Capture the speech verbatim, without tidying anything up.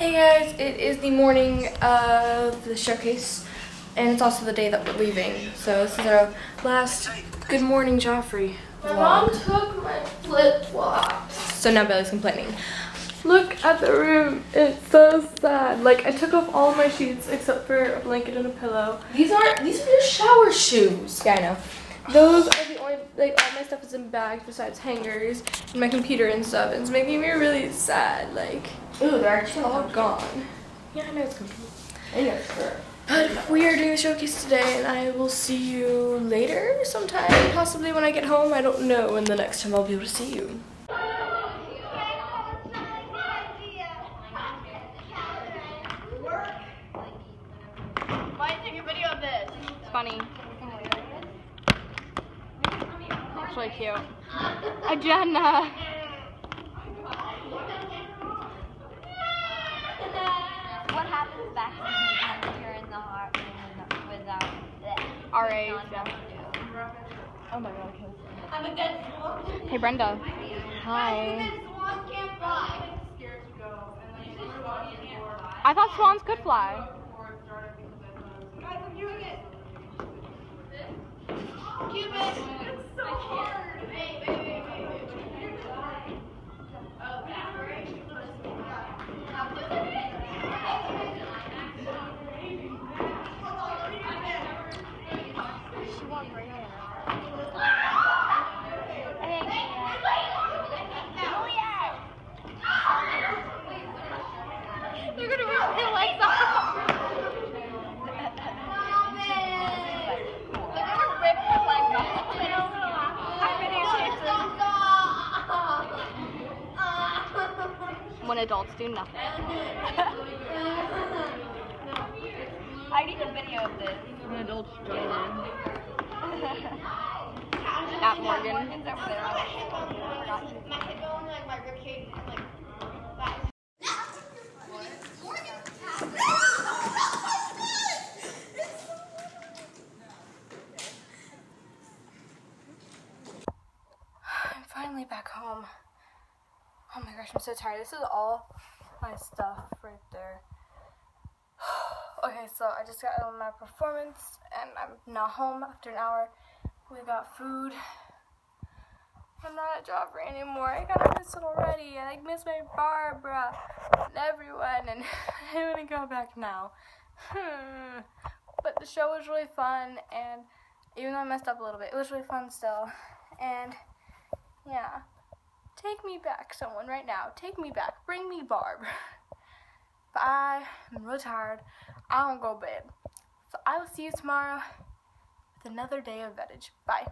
Hey guys, it is the morning of the showcase, and it's also the day that we're leaving. So this is our last Good Morning Joffrey vlog. My mom took my flip-flops. So now Bailey's complaining. Look at the room, it's so sad. Like, I took off all of my sheets except for a blanket and a pillow. These aren't, these are your shower shoes. Yeah, I know. Those are the only, like, all my stuff is in bags besides hangers and my computer and stuff. And it's making me really sad, like. Ooh, they're actually all gone. Yeah, I know it's comfortable. I know, sure. But we are doing the showcase today, and I will see you later sometime. Possibly when I get home. I don't know when the next time I'll be able to see you. Why take a video of this? It's funny. It's really cute. Agenda. What happens back when you're in the heart without this? R A. Oh my god. I'm a good Hey Brenda. Hi. I thought swans could fly. Cupid, it's so hard. Hey, hey, hey, hey, hey. When adults do nothing. I need a video of this. When adults do nothing. At Morgan's over there. My head going like my rib cage is like that. I'm finally back home. Oh my gosh, I'm so tired. This is all my stuff right there. Okay, so I just got out of my performance, and I'm now home after an hour. We got food. I'm not at Joffrey anymore. I gotta miss it already. I like miss my Barbara and everyone, and I wanna go back now. But the show was really fun, and even though I messed up a little bit, it was really fun still. And yeah. Take me back, someone, right now. Take me back. Bring me Barb. But I am really tired. I don't go to bed. So I will see you tomorrow with another day of vettage. Bye.